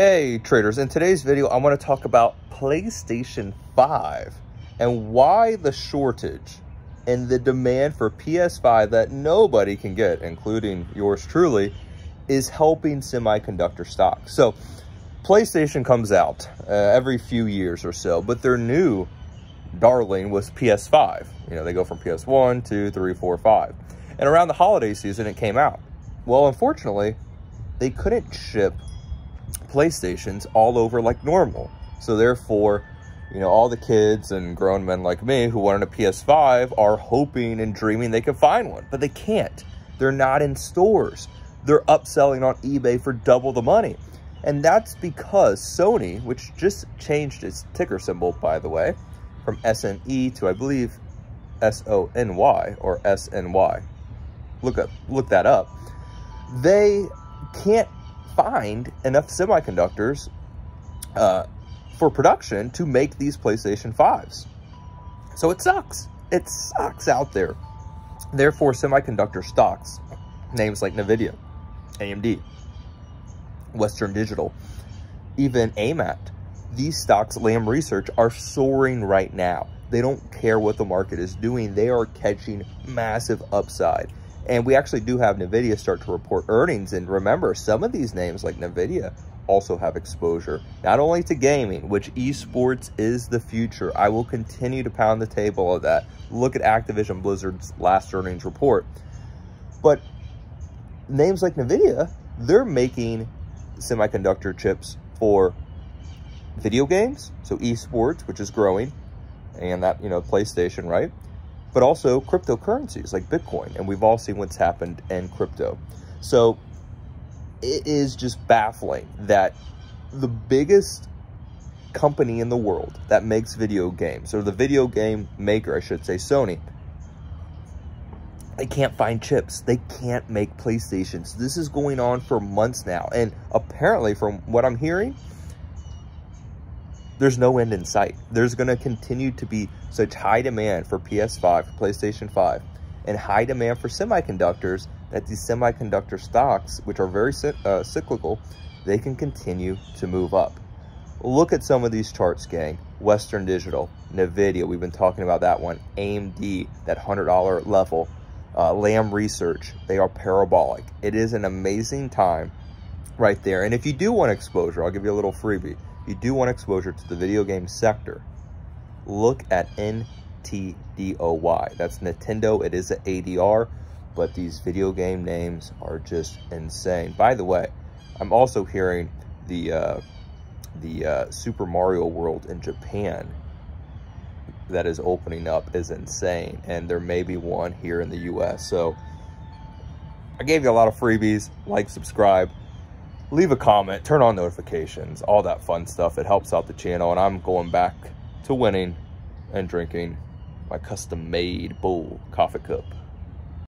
Hey traders, in today's video I want to talk about PlayStation 5 and why the shortage and the demand for PS5 that nobody can get, including yours truly, is helping semiconductor stocks. So PlayStation comes out every few years or so, but their new darling was PS5. You know, they go from PS1, 2, 3, 4, 5. And around the holiday season, it came out. Well, unfortunately, they couldn't ship PlayStations all over like normal. So therefore, you know, all the kids and grown men like me who wanted a PS5 are hoping and dreaming they can find one, but they can't. They're not in stores. They're upselling on eBay for double the money. And that's because Sony, which just changed its ticker symbol, by the way, from SNE to, I believe, SONY or SNY. Look that up. They can't find enough semiconductors for production to make these PlayStation 5s. So it sucks. It sucks out there. Therefore, semiconductor stocks, names like NVIDIA, AMD, Western Digital, even AMAT, these stocks, LAM Research, are soaring right now. They don't care what the market is doing. They are catching massive upside. And we actually do have NVIDIA start to report earnings. And remember, some of these names like NVIDIA also have exposure, not only to gaming, which esports is the future. I will continue to pound the table of that. Look at Activision Blizzard's last earnings report. But names like NVIDIA, they're making semiconductor chips for video games, so esports, which is growing, and that, you know, PlayStation, right? But also cryptocurrencies like Bitcoin, and we've all seen what's happened in crypto. So it is just baffling that the biggest company in the world that makes video games, or the video game maker, I should say, Sony, they can't find chips. They can't make PlayStations. This is going on for months now. And apparently, from what I'm hearing, there's no end in sight. There's going to continue to be such high demand for PS5, for PlayStation 5, and high demand for semiconductors that these semiconductor stocks, which are very cyclical, they can continue to move up. Look at some of these charts, gang. Western Digital, NVIDIA, we've been talking about that one. AMD, that $100 level. LAM Research, they are parabolic. It is an amazing time right there. And if you do want exposure, I'll give you a little freebie. You do want exposure to the video game sector, look at NTDOY. That's Nintendo. It is an ADR, but these video game names are just insane. By the way, I'm also hearing the Super Mario World in Japan that is opening up is insane, and there may be one here in the US. So I gave you a lot of freebies. Like, subscribe, leave a comment, turn on notifications, all that fun stuff. It helps out the channel, and I'm going back to winning and drinking my custom-made bull coffee cup.